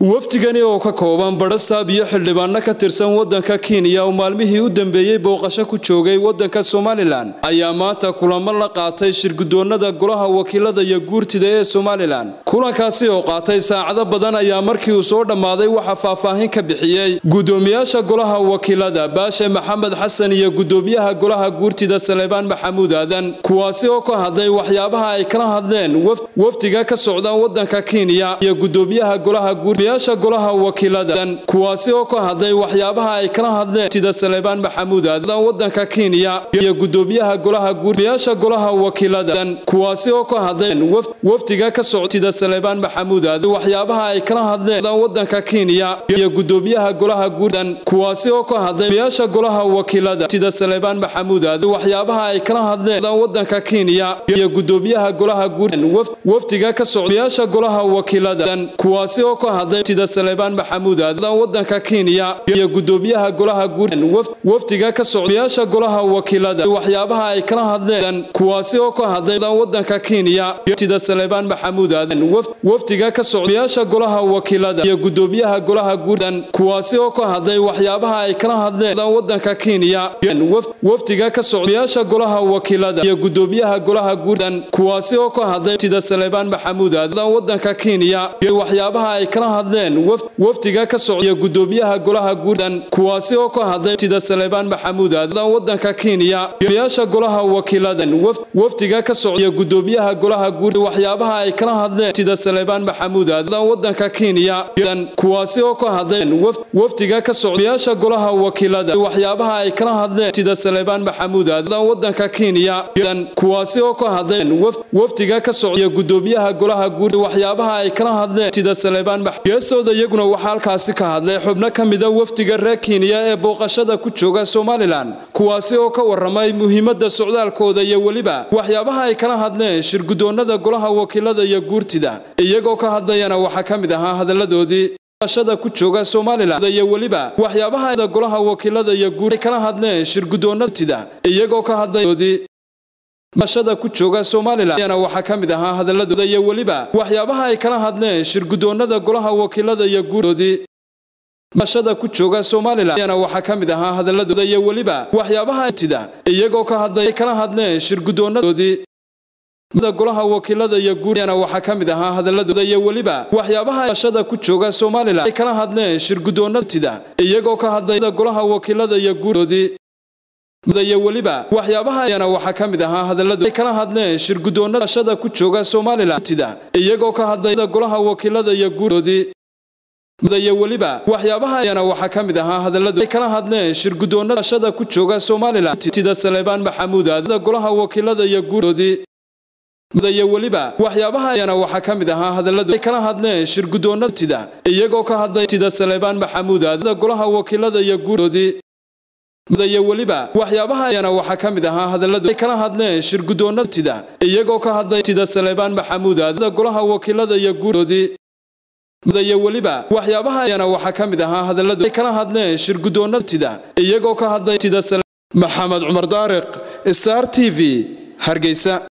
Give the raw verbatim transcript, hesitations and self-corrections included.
waftigani oo ka kooban badhsaab iyo xildhibaano ka tirsan wadanka Kenya oo maalmihii u dambeeyay booqasho ku joogay wadanka Soomaaliland ayaa maanta kulamo la qaatay shirgudoonada golaha wakiilada iyo guurtida ee Soomaaliland kulankaasi oo qaatay saacado badan ayaa markii uu soo dhamaaday waxa faahfaahin ka bixiyay gudoomiyaasha golaha wakiilada Baasha Maxamed Xasan iyo gudoomiyaha golaha guurtida Saleebaan Maxamuud Aadan kuwaasi oo ka hadlay waxyaabaha ay kala hadleen waftiga ka socda wadanka Kenya iyo gudoomiyaha golaha guurtida Baasha golaha wakiiladan kuwaasi oo ka hadlay waxyaabaha ay kala hadleen sida Saleebaan Maxamuud Aadan wadanka Kenya iyo gudoomiyaha golaha guurbaasha golaha wakiiladan kuwaasi oo ka hadleen waftiga ka socda Saleebaan Maxamuud Aadan waxyaabaha ay kala hadleen wadanka Kenya iyo gudoomiyaha golaha guurdan kuwaasi oo ka hadlay baasha golaha wakiiladan sida Saleebaan Maxamuud Aadan waxyaabaha ay kala hadleen wadanka Kenya iyo gudoomiyaha golaha guurdan waftiga ka socda baasha golaha wakiiladan kuwaasi oo ka hadlay sida Saleebaan Maxamuud Aadan wadanka Kenya iyo gudoomiyaha golaha guurdan waftiga ka socdayaasha golaha wakiilada waxyaabaha ay kala hadleen kuwaasi oo ka hadlay wadanka Kenya sida Saleebaan Maxamuud Aadan waftiga ka socdayaasha golaha wakiilada iyo gudoomiyaha golaha guurdan kuwaasi oo ka hadlay waxyaabaha ay kala hadleen wadanka Kenya waftiga ka socdayaasha golaha wakiilada iyo gudoomiyaha golaha guurdan kuwaasi oo ka hadlay sida Saleebaan Maxamuud Aadan wadanka Kenya waxyaabaha ay kala hadleen waftiga ka socda gudoomiyaha golaha guurdan kuwaasi oo ka hadlay sida Saleebaan Maxamuud Aadan wadanka Kenya baasha golaha wakiiladan waftiga ka socda gudoomiyaha golaha guurdan waxyaabaha ay kala hadleen sida Saleebaan Maxamuud Aadan wadanka Kenya kuwaasi oo ka hadlay waftiga ka socda baasha golaha wakiiladan waxyaabaha ay kala hadleen sida Saleebaan Maxamuud Aadan wadanka Kenya kuwaasi oo ka hadlay waftiga ka socda gudoomiyaha golaha guurdan waxyaabaha ay kala hadleen sida Saleebaan Maxamuud sooda iyaguna waxa halkaasii ka hadlay xubno kamida waftiga Raakiin ee booqashada ku jooga Soomaaliland kuwaasi oo ka waramay muhiimadda socdaalkooda iyo waliba waxyaabaha ay kala hadleen shirgudoonada golaha wakiilada iyo guurtida iyagoo ka hadlayana waxa kamid ah hadalladoodii booqashada ku jooga Soomaaliland iyo waliba waxyaabaha golaha wakiilada iyo guurtida kala hadleen shirgudoonada iyagoo ka hadlaydoodii bashada ku jooga Soomaaliland yana waxa kamid ah hadaladooda iyo waliba waxyaabaha ay kala hadleen shirgudoonada golaha wakiilada iyo guurtida bashada ku jooga Soomaaliland yana waxa kamid ah hadaladooda iyo waliba waxyaabaha ay tida iyagoo ka hadlay kala hadleen shirgudoonada golaha wakiilada iyo guurtida waxa kamid ah hadaladooda iyo waliba waxyaabaha bashada ku jooga Soomaaliland ay kala hadleen shirgudoonada iyagoo ka hadlay golaha wakiilada iyo guurtida mudaya waliba waxyaabaha ayana waxa kamid ah hadaladooda kala hadleen shirgudoonada bashada ku jooga Soomaaliland iyagoo ka hadlay golaha wakiilada iyo guurtida mudaya waliba waxyaabaha ayana waxa kamid ah hadaladooda kala hadleen shirgudoonada bashada ku jooga Soomaaliland sida Saleebaan Maxamuud Aadan golaha wakiilada iyo guurtida mudaya waliba waxyaabaha ayana waxa kamid ah hadaladooda kala hadleen shirgudoonada iyagoo ka hadlay sida Saleebaan Maxamuud Aadan golaha wakiilada iyo guurtida mudaya waliba waxyaabaha ayana waxa kamid ah hadaladooda kala hadleen shirgudoonada iyagoo ka hadlay sida Saleebaan Maxamuud Aadan golaha wakiilada iyo guurtida mudaya waliba waxyaabaha ayana waxa kamid ah hadaladooda kala hadleen shirgudoonada iyagoo ka hadlay sida Mohammed Mardaric Star T V Hargeysa.